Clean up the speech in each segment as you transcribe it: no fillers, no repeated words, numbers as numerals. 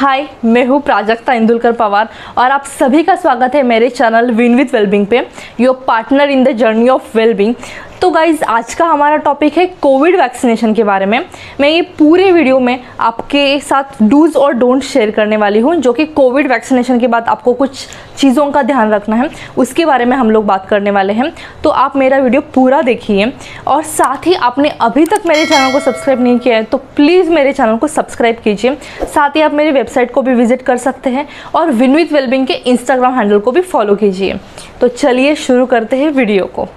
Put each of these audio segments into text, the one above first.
हाय, मैं हूँ प्राजक्ता इंदुलकर पवार और आप सभी का स्वागत है मेरे चैनल विन विथ वेलबींग पे, your partner in the journey of wellbeing. तो गाइज़, आज का हमारा टॉपिक है कोविड वैक्सीनेशन के बारे में। मैं ये पूरे वीडियो में आपके साथ डूज और डोंट शेयर करने वाली हूँ, जो कि कोविड वैक्सीनेशन के बाद आपको कुछ चीज़ों का ध्यान रखना है, उसके बारे में हम लोग बात करने वाले हैं। तो आप मेरा वीडियो पूरा देखिए, और साथ ही आपने अभी तक मेरे चैनल को सब्सक्राइब नहीं किया है तो प्लीज़ मेरे चैनल को सब्सक्राइब कीजिए। साथ ही आप मेरी वेबसाइट को भी विजिट कर सकते हैं और विन विथ वेलबींग के इंस्टाग्राम हैंडल को भी फॉलो कीजिए। तो चलिए शुरू करते हैं वीडियो को।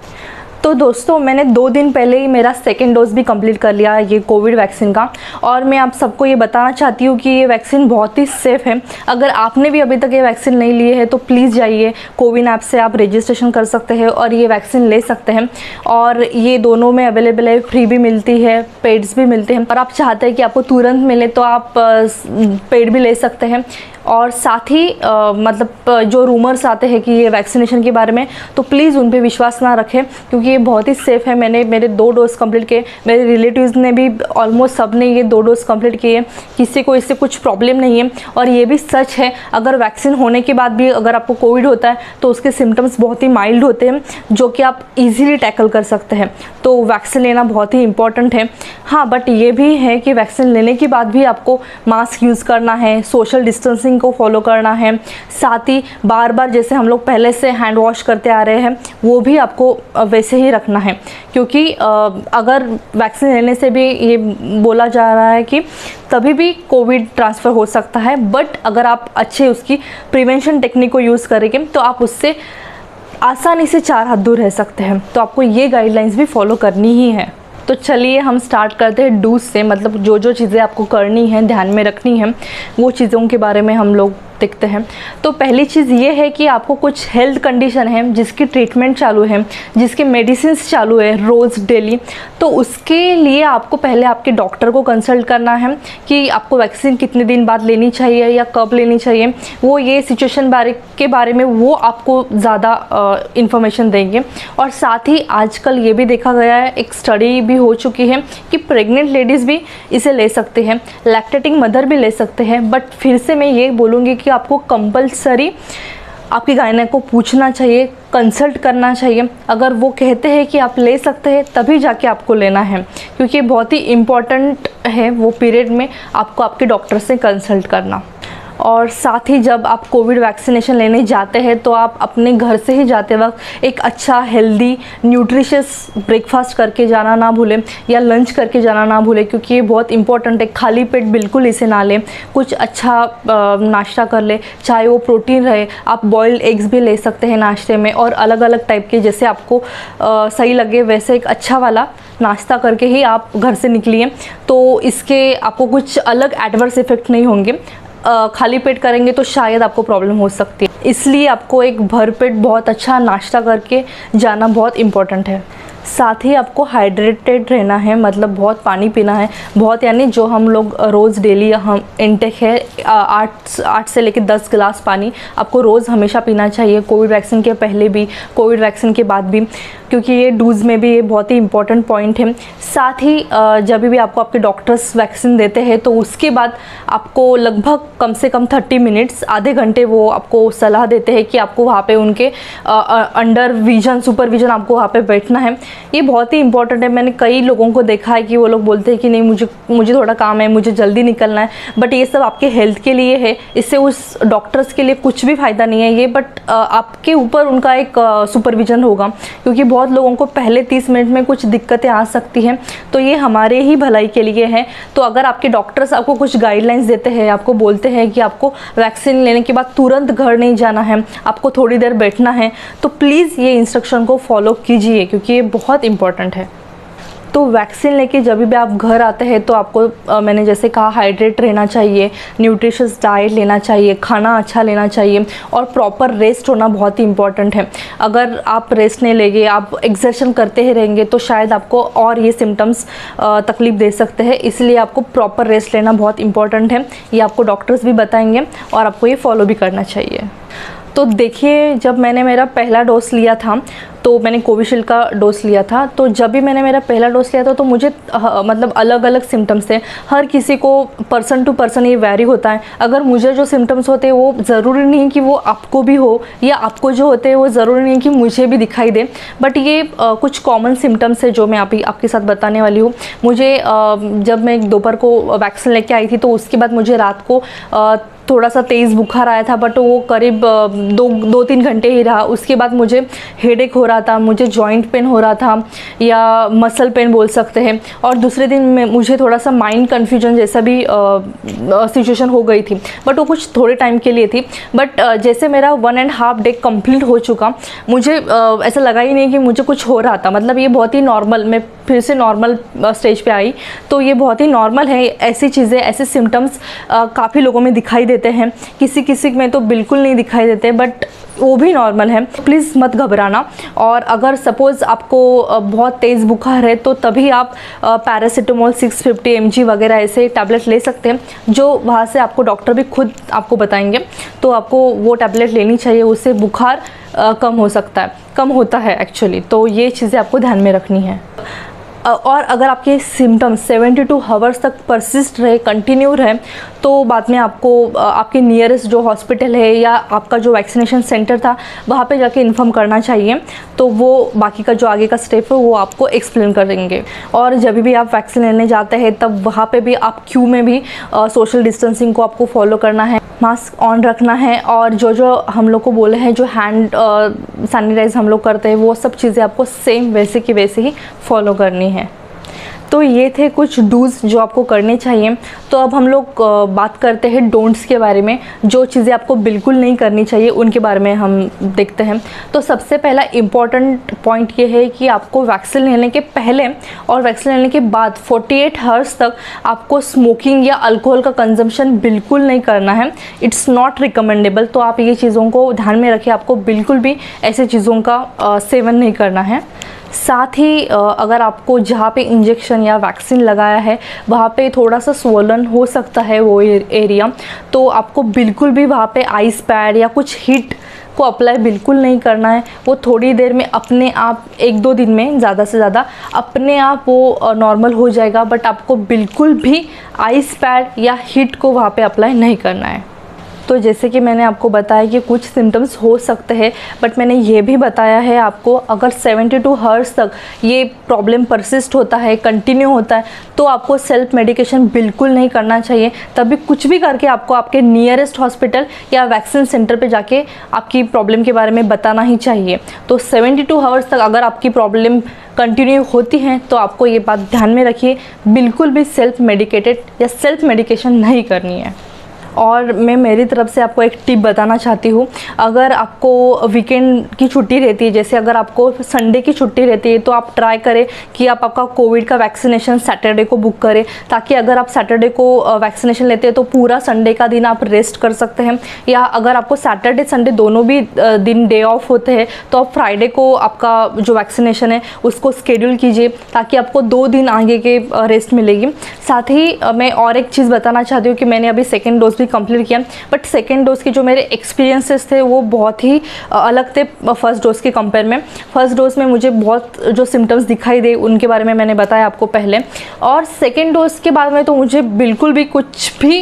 तो दोस्तों, मैंने 2 दिन पहले ही मेरा सेकेंड डोज भी कंप्लीट कर लिया ये कोविड वैक्सीन का, और मैं आप सबको ये बताना चाहती हूँ कि ये वैक्सीन बहुत ही सेफ़ है। अगर आपने भी अभी तक ये वैक्सीन नहीं ली है तो प्लीज़ जाइए, कोविन ऐप से आप रजिस्ट्रेशन कर सकते हैं और ये वैक्सीन ले सकते हैं। और ये दोनों में अवेलेबल है, फ्री भी मिलती है, पेड्स भी मिलते हैं। और आप चाहते हैं कि आपको तुरंत मिले तो आप पेड भी ले सकते हैं। और साथ ही मतलब जो रूमर्स आते हैं कि ये वैक्सीनेशन के बारे में, तो प्लीज़ उन पर विश्वास ना रखें, क्योंकि ये बहुत ही सेफ़ है। मैंने मेरे 2 डोज कंप्लीट किए, मेरे रिलेटिव्स ने भी ऑलमोस्ट सब ने ये 2 डोज कंप्लीट किए, किसी को इससे कुछ प्रॉब्लम नहीं है। और ये भी सच है, अगर वैक्सीन होने के बाद भी अगर आपको कोविड होता है तो उसके सिम्टम्स बहुत ही माइल्ड होते हैं, जो कि आप ईजिली टैकल कर सकते हैं। तो वैक्सीन लेना बहुत ही इंपॉर्टेंट है। हाँ, बट ये भी है कि वैक्सीन लेने के बाद भी आपको मास्क यूज़ करना है, सोशल डिस्टेंसिंग को फॉलो करना है, साथ ही बार बार जैसे हम लोग पहले से हैंड वॉश करते आ रहे हैं वो भी आपको वैसे ही रखना है, क्योंकि अगर वैक्सीन लेने से भी ये बोला जा रहा है कि तभी भी कोविड ट्रांसफ़र हो सकता है, बट अगर आप अच्छे उसकी प्रिवेंशन टेक्निक को यूज़ करेंगे तो आप उससे आसानी से 4 हाथ दूर रह सकते हैं। तो आपको ये गाइडलाइंस भी फॉलो करनी ही है। तो चलिए हम स्टार्ट करते हैं डूज से, मतलब जो जो चीज़ें आपको करनी है, ध्यान में रखनी है, वो चीज़ों के बारे में हम लोग देखते हैं। तो पहली चीज़ ये है कि आपको कुछ हेल्थ कंडीशन है जिसकी ट्रीटमेंट चालू है, जिसके मेडिसिन चालू है रोज़ डेली, तो उसके लिए आपको पहले आपके डॉक्टर को कंसल्ट करना है कि आपको वैक्सीन कितने दिन बाद लेनी चाहिए या कब लेनी चाहिए। वो ये सिचुएशन के बारे में वो आपको ज़्यादा इन्फॉर्मेशन देंगे। और साथ ही आजकल ये भी देखा गया है, एक स्टडी भी हो चुकी है कि प्रेग्नेंट लेडीज़ भी इसे ले सकते हैं, लैक्टेटिंग मदर भी ले सकते हैं। बट फिर से मैं ये बोलूँगी कि आपको कंपलसरी आपकी गायना को पूछना चाहिए, कंसल्ट करना चाहिए। अगर वो कहते हैं कि आप ले सकते हैं तभी जाके आपको लेना है, क्योंकि बहुत ही इम्पॉर्टेंट है वो पीरियड में आपको आपके डॉक्टर से कंसल्ट करना। और साथ ही जब आप कोविड वैक्सीनेशन लेने जाते हैं तो आप अपने घर से ही जाते वक्त एक अच्छा हेल्दी न्यूट्रिशियस ब्रेकफास्ट करके जाना ना भूलें, या लंच करके जाना ना भूलें, क्योंकि ये बहुत इंपॉर्टेंट है। खाली पेट बिल्कुल इसे ना लें, कुछ अच्छा नाश्ता कर लें, चाहे वो प्रोटीन रहे। आप बॉइल्ड एग्स भी ले सकते हैं नाश्ते में, और अलग अलग टाइप के जैसे आपको सही लगे वैसे एक अच्छा वाला नाश्ता करके ही आप घर से निकलिए, तो इसके आपको कुछ अलग एडवर्स इफ़ेक्ट नहीं होंगे। खाली पेट करेंगे तो शायद आपको प्रॉब्लम हो सकती है, इसलिए आपको एक भरपेट बहुत अच्छा नाश्ता करके जाना बहुत इम्पोर्टेंट है। साथ ही आपको हाइड्रेटेड रहना है, मतलब बहुत पानी पीना है, बहुत यानी जो हम लोग रोज़ डेली हम इनटेक है 8 से लेकर 10 गिलास पानी आपको रोज़ हमेशा पीना चाहिए, कोविड वैक्सीन के पहले भी, कोविड वैक्सीन के बाद भी, क्योंकि ये डूज में भी ये बहुत ही इंपॉर्टेंट पॉइंट है। साथ ही जब भी आपको आपके डॉक्टर्स वैक्सीन देते हैं तो उसके बाद आपको लगभग कम से कम 30 मिनट्स, आधे घंटे वो आपको सलाह देते हैं कि आपको वहाँ पर उनके अंडर विजन सुपरविजन आपको वहाँ पर बैठना है। ये बहुत ही इंपॉर्टेंट है। मैंने कई लोगों को देखा है कि वो लोग बोलते हैं कि नहीं, मुझे थोड़ा काम है, मुझे जल्दी निकलना है, बट ये सब आपके हेल्थ के लिए है, इससे उस डॉक्टर्स के लिए कुछ भी फ़ायदा नहीं है ये, बट आपके ऊपर उनका एक सुपरविजन होगा, क्योंकि बहुत लोगों को पहले 30 मिनट में कुछ दिक्कतें आ सकती हैं, तो ये हमारे ही भलाई के लिए है। तो अगर आपके डॉक्टर्स आपको कुछ गाइडलाइंस देते हैं, आपको बोलते हैं कि आपको वैक्सीन लेने के बाद तुरंत घर नहीं जाना है, आपको थोड़ी देर बैठना है, तो प्लीज़ ये इंस्ट्रक्शन को फॉलो कीजिए, क्योंकि ये बहुत इंपॉर्टेंट है। तो वैक्सीन लेके जब भी आप घर आते हैं तो आपको मैंने जैसे कहा हाइड्रेट रहना चाहिए, न्यूट्रिशियस डाइट लेना चाहिए, खाना अच्छा लेना चाहिए, और प्रॉपर रेस्ट होना बहुत ही इंपॉर्टेंट है। अगर आप रेस्ट नहीं लेंगे, आप एक्सर्शन करते ही रहेंगे, तो शायद आपको और ये सिम्टम्स तकलीफ दे सकते हैं, इसलिए आपको प्रॉपर रेस्ट लेना बहुत इंपॉर्टेंट है। ये आपको डॉक्टर्स भी बताएंगे और आपको ये फॉलो भी करना चाहिए। तो देखिए, जब मैंने मेरा पहला डोज लिया था, तो मैंने कोविशील्ड का डोज़ लिया था, तो जब भी मैंने मेरा पहला डोज़ लिया था तो मुझे मतलब अलग अलग सिम्टम्स थे। हर किसी को पर्सन टू पर्सन ये वैरी होता है। अगर मुझे जो सिम्टम्स होते हैं वो ज़रूरी नहीं कि वो आपको भी हो, या आपको जो होते हैं वो ज़रूरी नहीं कि मुझे भी दिखाई दे। बट ये कुछ कॉमन सिम्टम्स है जो मैं आपके साथ बताने वाली हूँ। मुझे जब मैं दोपहर को वैक्सीन लेके आई थी, तो उसके बाद मुझे रात को थोड़ा सा तेज़ बुखार आया था, बट वो करीब दो तीन घंटे ही रहा। उसके बाद मुझे हेडेक हो रहा था, मुझे जॉइंट पेन हो रहा था या मसल पेन बोल सकते हैं। और दूसरे दिन में मुझे थोड़ा सा माइंड कन्फ्यूजन जैसा भी सिचुएशन हो गई थी, बट वो कुछ थोड़े टाइम के लिए थी। बट जैसे मेरा 1.5 डे कम्प्लीट हो चुका, मुझे ऐसा लगा ही नहीं कि मुझे कुछ हो रहा था। मतलब ये बहुत ही नॉर्मल, मैं फिर से नॉर्मल स्टेज पर आई, तो ये बहुत ही नॉर्मल है। ऐसी चीज़ें, ऐसे सिम्टम्स काफ़ी लोगों में दिखाई देते हैं, किसी किसी में तो बिल्कुल नहीं दिखाई देते, बट वो भी नॉर्मल है। प्लीज़ मत घबराना। और अगर सपोज़ आपको बहुत तेज़ बुखार है, तो तभी आप पैरासीटामोल 650 mg वगैरह ऐसे टैबलेट ले सकते हैं, जो वहाँ से आपको डॉक्टर भी खुद आपको बताएंगे। तो आपको वो टैबलेट लेनी चाहिए, उससे बुखार कम होता है एक्चुअली। तो ये चीज़ें आपको ध्यान में रखनी है। और अगर आपके सिम्टम्स 72 आवर्स तक परसिस्ट रहे, कंटिन्यू रहे, तो बाद में आपको आपके नियरेस्ट जो हॉस्पिटल है या आपका जो वैक्सीनेशन सेंटर था वहाँ पे जाके इन्फॉर्म करना चाहिए। तो वो बाकी का जो आगे का स्टेप है वो आपको एक्सप्लेन कर देंगे। और जब भी आप वैक्सीन लेने जाते हैं, तब वहाँ पे भी आप क्यू में भी सोशल डिस्टेंसिंग को आपको फॉलो करना है, मास्क ऑन रखना है। और जो जो हम लोग को बोले हैं, जो हैंड सैनिटाइज हम लोग करते हैं, वो सब चीज़ें आपको सेम वैसे की वैसे ही फॉलो करनी है। तो ये थे कुछ डूज जो आपको करने चाहिए। तो अब हम लोग बात करते हैं डोंट्स के बारे में। जो चीज़ें आपको बिल्कुल नहीं करनी चाहिए उनके बारे में हम देखते हैं। तो सबसे पहला इम्पॉर्टेंट पॉइंट ये है कि आपको वैक्सीन लेने के पहले और वैक्सीन लेने के बाद 48 आवर्स तक आपको स्मोकिंग या अल्कोहल का कंजम्पशन बिल्कुल नहीं करना है। It's not recommendable. तो आप ये चीज़ों को ध्यान में रखिए, आपको बिल्कुल भी ऐसे चीज़ों का सेवन नहीं करना है। साथ ही अगर आपको जहाँ पे इंजेक्शन या वैक्सीन लगाया है वहाँ पे थोड़ा सा स्वोलन हो सकता है वो एरिया, तो आपको बिल्कुल भी वहाँ पे आइस पैड या कुछ हीट को अप्लाई बिल्कुल नहीं करना है। वो थोड़ी देर में अपने आप, 1-2 दिन में ज़्यादा से ज़्यादा अपने आप वो नॉर्मल हो जाएगा। बट आपको बिल्कुल भी आइस पैड या हीट को वहाँ पे अप्लाई नहीं करना है। तो जैसे कि मैंने आपको बताया कि कुछ सिम्टम्स हो सकते हैं, बट मैंने ये भी बताया है आपको, अगर 72 आवर्स तक ये प्रॉब्लम परसिस्ट होता है, कंटिन्यू होता है, तो आपको सेल्फ मेडिकेशन बिल्कुल नहीं करना चाहिए। तभी कुछ भी करके आपको आपके नियरेस्ट हॉस्पिटल या वैक्सीन सेंटर पे जाके आपकी प्रॉब्लम के बारे में बताना ही चाहिए। तो 72 आवर्स तक अगर आपकी प्रॉब्लम कंटिन्यू होती है, तो आपको ये बात ध्यान में रखिए, बिल्कुल भी सेल्फ मेडिकेटेड या सेल्फ मेडिकेशन नहीं करनी है। और मैं मेरी तरफ से आपको एक टिप बताना चाहती हूँ। अगर आपको वीकेंड की छुट्टी रहती है, जैसे अगर आपको संडे की छुट्टी रहती है, तो आप ट्राई करें कि आप आपका कोविड का वैक्सीनेशन सैटरडे को बुक करें, ताकि अगर आप सैटरडे को वैक्सीनेशन लेते हैं तो पूरा संडे का दिन आप रेस्ट कर सकते हैं। या अगर आपको सैटरडे संडे दोनों भी दिन डे ऑफ होते हैं, तो आप फ्राइडे को आपका जो वैक्सीनेशन है उसको स्केड्यूल कीजिए, ताकि आपको 2 दिन आगे के रेस्ट मिलेगी। साथ ही मैं और एक चीज़ बताना चाहती हूँ कि मैंने अभी सेकेंड डोज कंप्लीट किया, बट सेकेंड डोज के जो मेरे एक्सपीरियंसेस थे वो बहुत ही अलग थे फर्स्ट डोज के कंपेयर में। फर्स्ट डोज में मुझे बहुत जो सिम्टम्स दिखाई दे उनके बारे में मैंने बताया आपको पहले, और सेकेंड डोज के बाद में तो मुझे बिल्कुल भी कुछ भी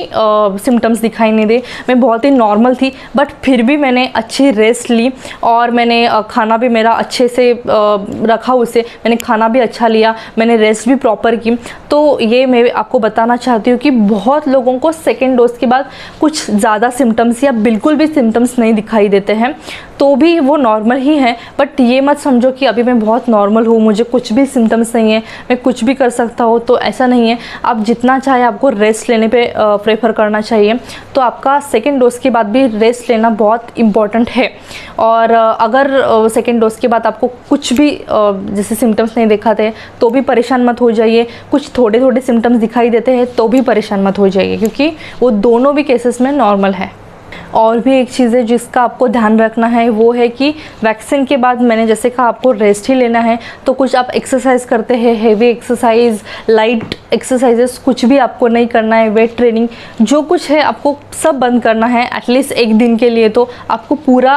सिम्टम्स दिखाई नहीं दे। मैं बहुत ही नॉर्मल थी, बट फिर भी मैंने अच्छी रेस्ट ली, और मैंने खाना भी मेरा अच्छे से रखा, उसे मैंने खाना भी अच्छा लिया, मैंने रेस्ट भी प्रॉपर की। तो ये मैं आपको बताना चाहती हूँ कि बहुत लोगों को सेकेंड डोज के बाद कुछ ज़्यादा सिम्टम्स या बिल्कुल भी सिम्टम्स नहीं दिखाई देते हैं, तो भी वो नॉर्मल ही है। बट ये मत समझो कि अभी मैं बहुत नॉर्मल हूँ, मुझे कुछ भी सिम्टम्स नहीं है, मैं कुछ भी कर सकता हूँ, तो ऐसा नहीं है। आप जितना चाहे आपको रेस्ट लेने पे प्रेफर करना चाहिए। तो आपका सेकेंड डोज के बाद भी रेस्ट लेना बहुत इम्पॉर्टेंट है। और अगर सेकेंड डोज के बाद आपको कुछ भी जैसे सिम्टम्स नहीं दिखाते, तो भी परेशान मत हो जाइए। कुछ थोड़े थोड़े सिम्टम्स दिखाई देते हैं तो भी परेशान मत हो जाइए, क्योंकि वो दोनों भी केसेस में नॉर्मल है। और भी एक चीज़ है जिसका आपको ध्यान रखना है, वो है कि वैक्सीन के बाद मैंने जैसे कहा आपको रेस्ट ही लेना है। तो कुछ आप एक्सरसाइज करते हैं, हेवी एक्सरसाइज, लाइट एक्सरसाइजेस, कुछ भी आपको नहीं करना है। वेट ट्रेनिंग जो कुछ है आपको सब बंद करना है एटलीस्ट एक दिन के लिए। तो आपको पूरा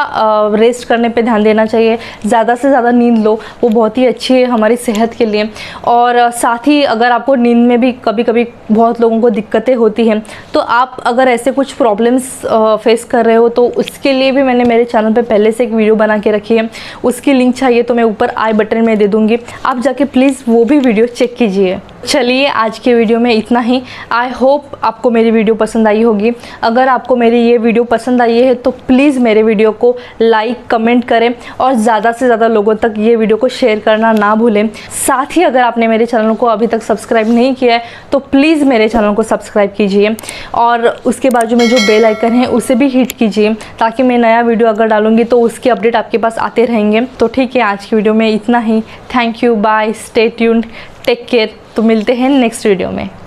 रेस्ट करने पे ध्यान देना चाहिए। ज़्यादा से ज़्यादा नींद लो, वो बहुत ही अच्छी है हमारी सेहत के लिए। और साथ ही अगर आपको नींद में भी कभी कभी बहुत लोगों को दिक्कतें होती हैं, तो आप अगर ऐसे कुछ प्रॉब्लम्स फेस कर रहे हो तो उसके लिए भी मैंने मेरे चैनल पे पहले से एक वीडियो बना के रखी है। उसकी लिंक चाहिए तो मैं ऊपर आई बटन में दे दूँगी, आप जाके प्लीज़ वो भी वीडियो चेक कीजिए। चलिए आज के वीडियो में इतना ही। आई होप आपको मेरी वीडियो पसंद आई होगी। अगर आपको मेरी ये वीडियो पसंद आई है तो प्लीज़ मेरे वीडियो को लाइक कमेंट करें और ज़्यादा से ज़्यादा लोगों तक ये वीडियो को शेयर करना ना भूलें। साथ ही अगर आपने मेरे चैनल को अभी तक सब्सक्राइब नहीं किया है तो प्लीज़ मेरे चैनल को सब्सक्राइब कीजिए और उसके बाजू में जो बेल आइकन है उसे भी हिट कीजिए, ताकि मैं नया वीडियो अगर डालूँगी तो उसके अपडेट आपके पास आते रहेंगे। तो ठीक है, आज की वीडियो में इतना ही। Thank you, bye, stay tuned, take care. तो मिलते हैं नेक्स्ट वीडियो में।